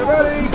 Ready?